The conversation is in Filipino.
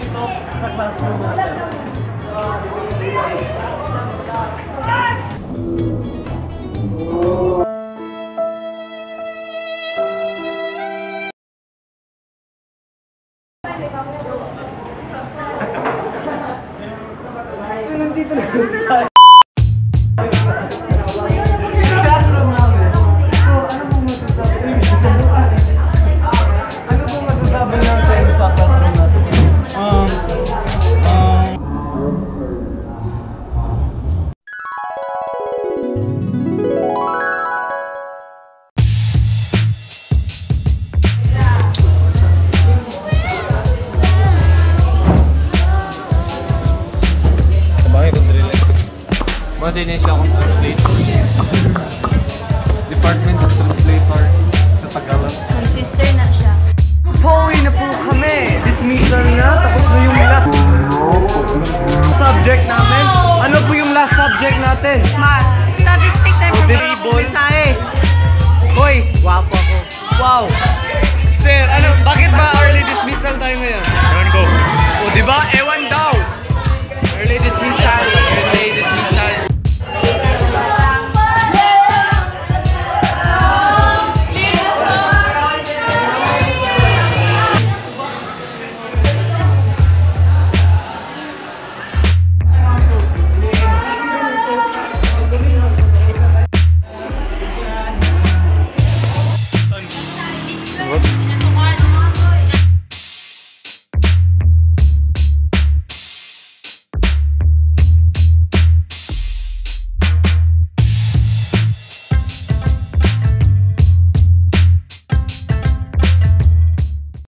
dito sa classroom natin. So, nandito na tayo. Hindi na siya akong translator. Department of Translator sa Tagalog. Mag-sister na siya. Pauwi na po kami! Dismissal na. Tapos na yung last subject namin. Ano po yung last subject natin? Math. Statistics and probability. Hoy! Wapo ako. Wow! Sir, ano? Bakit ba early dismissal tayo ngayon? Ewan ko. O diba? Ewan